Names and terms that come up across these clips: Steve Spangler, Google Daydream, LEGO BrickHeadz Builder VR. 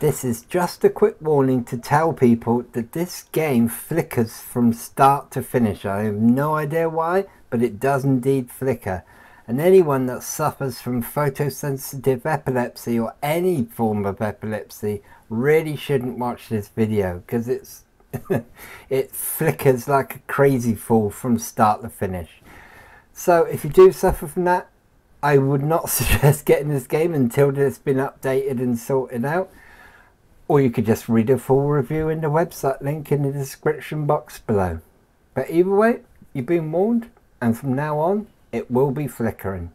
This is just a quick warning to tell people that this game flickers from start to finish. I have no idea why, but it does indeed flicker. And anyone that suffers from photosensitive epilepsy or any form of epilepsy really shouldn't watch this video, because it flickers like a crazy fool from start to finish. So if you do suffer from that, I would not suggest getting this game until it's been updated and sorted out. Or you could just read a full review in the website link in the description box below. But either way, you've been warned, and from now on, it will be flickering.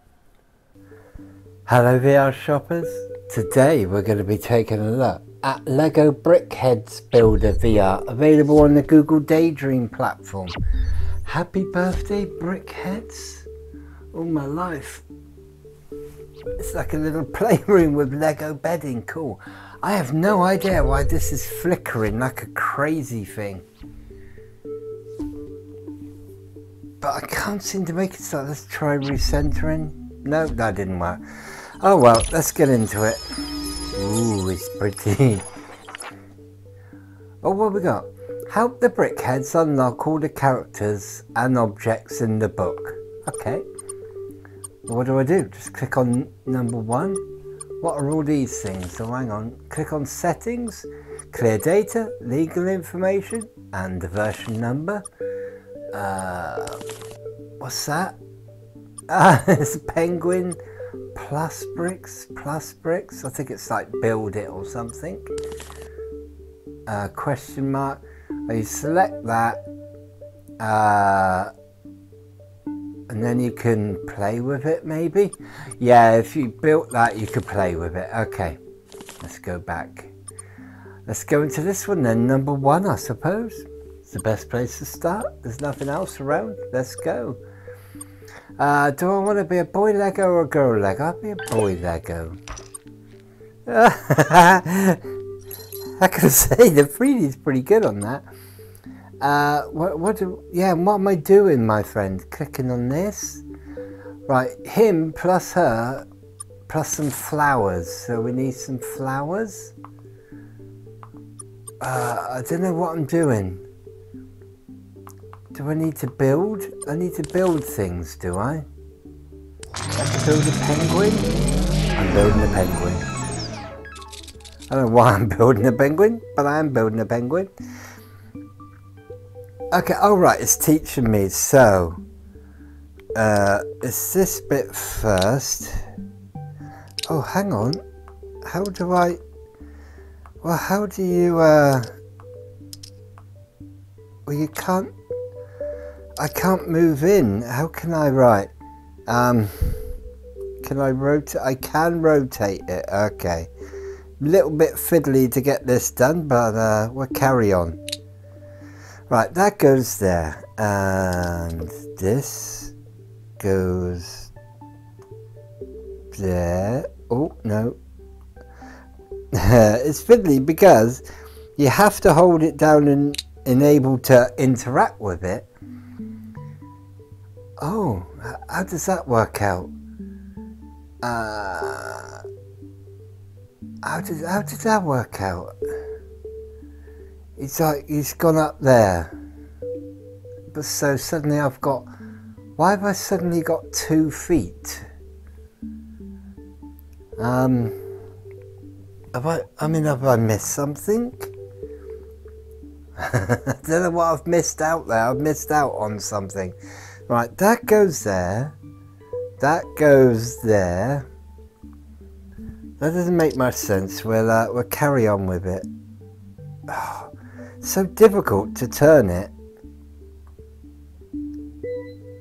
Hello VR shoppers. Today we're going to be taking a look at LEGO BrickHeadz Builder VR, available on the Google Daydream platform. Happy birthday, BrickHeadz. All my life. It's like a little playroom with LEGO bedding, cool. I have no idea why this is flickering like a crazy thing. But I can't seem to make it start. Let's try recentering. No, that didn't work. Oh well, let's get into it. Ooh, it's pretty. Oh, what have we got? Help the BrickHeadz unlock all the characters and objects in the book. Okay. What do I do? Just click on number one. What are all these things? So hang on, click on settings, clear data, legal information, and the version number. What's that? Ah, it's penguin plus bricks, I think it's like build it or something. Question mark. You select that, and then you can play with it maybe? Yeah, if you built that you could play with it. Okay, let's go back. Let's go into this one then, number one I suppose. It's the best place to start. There's nothing else around. Let's go. Do I want to be a boy Lego or a girl Lego? I'll be a boy Lego. I can say the 3D's pretty good on that. What am I doing, my friend? Clicking on this. Right, him plus her plus some flowers. So we need some flowers. I don't know what I'm doing. Do I need to build? I need to build things, do I? I have to build a penguin? I'm building a penguin. I don't know why I'm building a penguin, but I am building a penguin. Okay, alright, it's teaching me, so it's this bit first. Oh, hang on, how do I, well, how do you, well, you can't, I can't move in, how can I, right, can I rotate, I can rotate it, okay. Little bit fiddly to get this done, but we'll carry on. Right, that goes there, and this goes there. Oh, no. It's fiddly because you have to hold it down and enable to interact with it. Oh, how does that work out? How did that work out? It's like he's gone up there, but so suddenly I've got, why have I suddenly got 2 feet? I mean have I missed something? I don't know what I've missed out there, I've missed out on something. Right, that goes there, that goes there. That doesn't make much sense, we'll carry on with it. Oh. So difficult to turn it.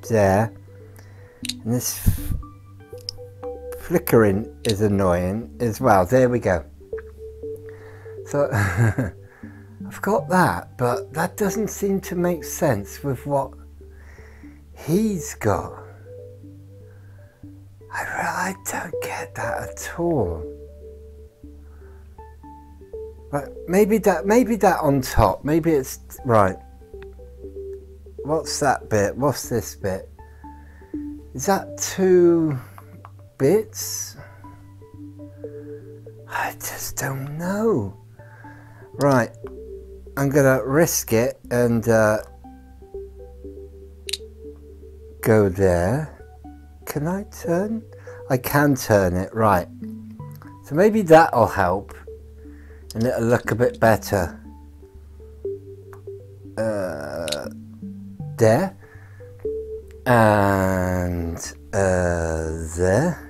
There. And this flickering is annoying as well. There we go. So I've got that, but that doesn't seem to make sense with what he's got. I don't get that at all. Right, maybe that on top, maybe it's, right. What's that bit? What's this bit? Is that 2 bits? I just don't know. Right, I'm gonna risk it and go there. Can I turn? I can turn it, right. So maybe that'll help and it'll look a bit better. There. And there.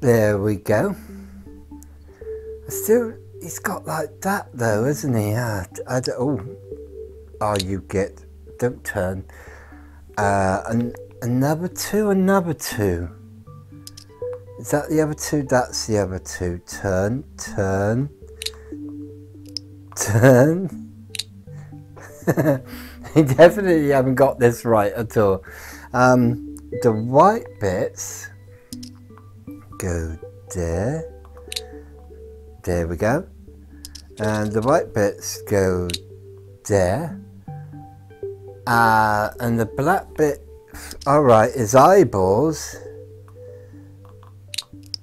There we go. Still, he's got like that though, isn't he? I don't, oh, you get, don't turn. Another two, another two. Is that the other two? That's the other two. Turn, turn, turn. I definitely haven't got this right at all. The white bits go there. There we go. And the white bits go there. And the black bit, alright, is eyeballs.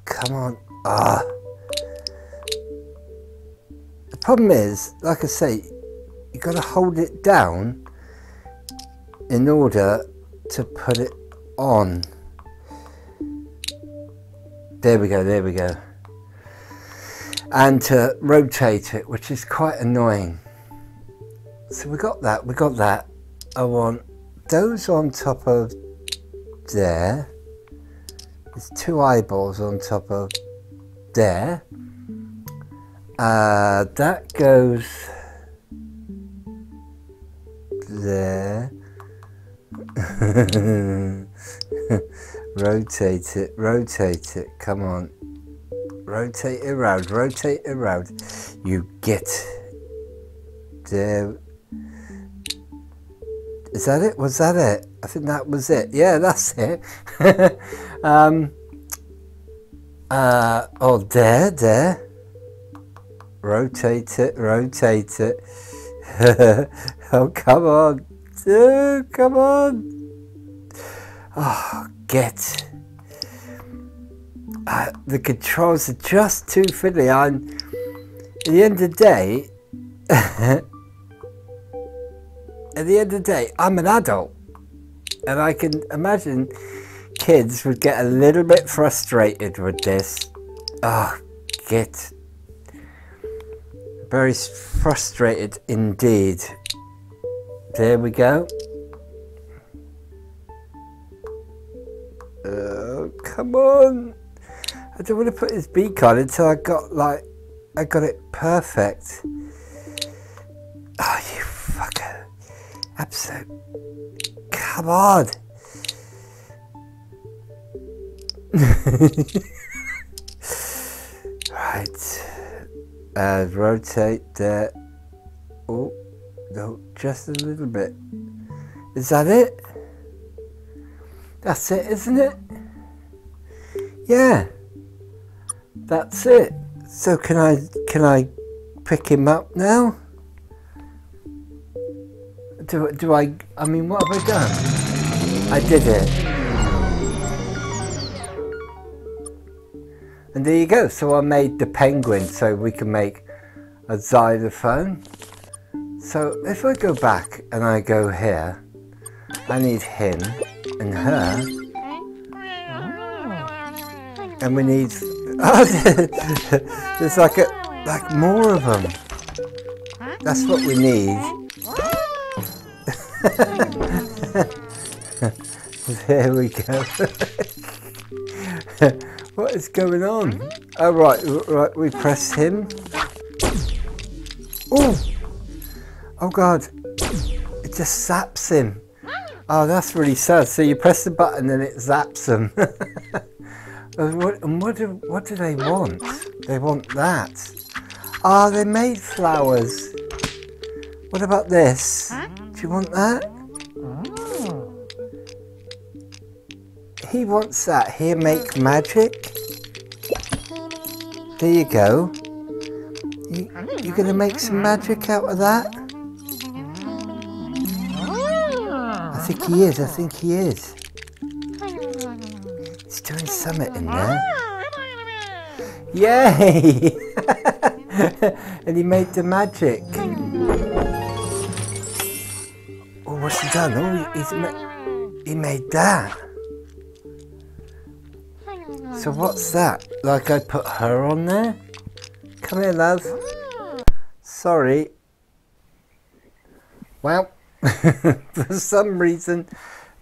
Come on. The problem is, like I say, you've got to hold it down in order to put it on. There we go, there we go. And to rotate it, which is quite annoying. So we got that, we got that. I want those on top of there. There's two eyeballs on top of there. That goes there. Rotate it, rotate it, come on. Rotate it around, rotate it around. You get there. Is that it? Was that it? I think that was it. Yeah, that's it. Oh, there, there. Rotate it, rotate it. Oh, come on. Oh, come on. Oh, get. The controls are just too fiddly. At the end of the day, at the end of the day, I'm an adult, and I can imagine kids would get a little bit frustrated with this. Oh, get. Very frustrated indeed. There we go. Oh, come on. I don't want to put his beak on until I got like, I got it perfect. Oh, you fucker. Absolute. Come on. Right. Rotate there. Oh, no, just a little bit. Is that it? That's it, isn't it? Yeah. That's it. So can I pick him up now? I mean, what have I done? I did it. And there you go. So I made the penguin so we can make a xylophone. So if I go back and I go here, I need him and her. Oh. And we need, oh, there's like more of them. That's what we need. There we go. What is going on? Oh, right, we press him. Oh, oh God, it just zaps him. Oh, that's really sad. So you press the button and it zaps him. and what do they want? They want that. Ah, they made flowers. What about this? Do you want that? Oh. He wants that. Here, make magic. There you go. You're going to make some magic out of that? I think he is. I think he is. Summit in there. Yay! And he made the magic. Oh, what's he done? Oh, he made that. So what's that? Like I put her on there? Come here, love. Sorry. Well, for some reason,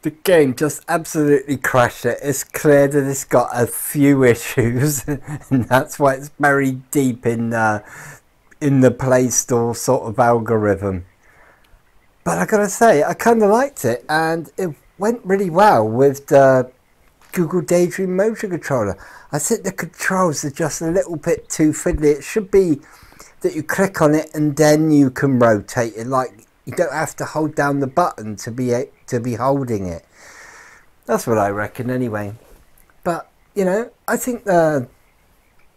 the game just absolutely crashed it. It's clear that it's got a few issues, and that's why it's buried deep in the Play Store sort of algorithm. But I gotta say, I kind of liked it, and it went really well with the Google Daydream motion controller. I think the controls are just a little bit too fiddly. It should be that you click on it and then you can rotate it. Like, you don't have to hold down the button to be holding it. That's what I reckon anyway. But, you know, I think the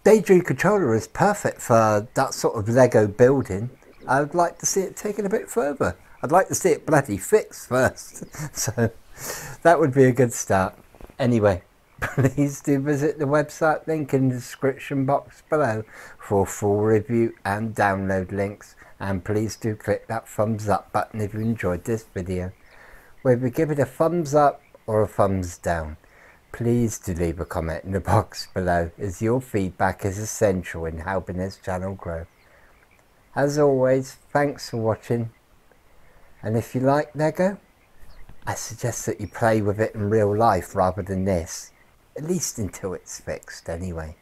Daydream controller is perfect for that sort of Lego building. I'd like to see it taken a bit further. I'd like to see it bloody fixed first. So that would be a good start. Anyway, please do visit the website link in the description box below for full review and download links. And please do click that thumbs up button if you enjoyed this video. Whether you give it a thumbs up or a thumbs down, please do leave a comment in the box below, as your feedback is essential in helping this channel grow. As always, thanks for watching, and if you like LEGO, I suggest that you play with it in real life rather than this, at least until it's fixed anyway.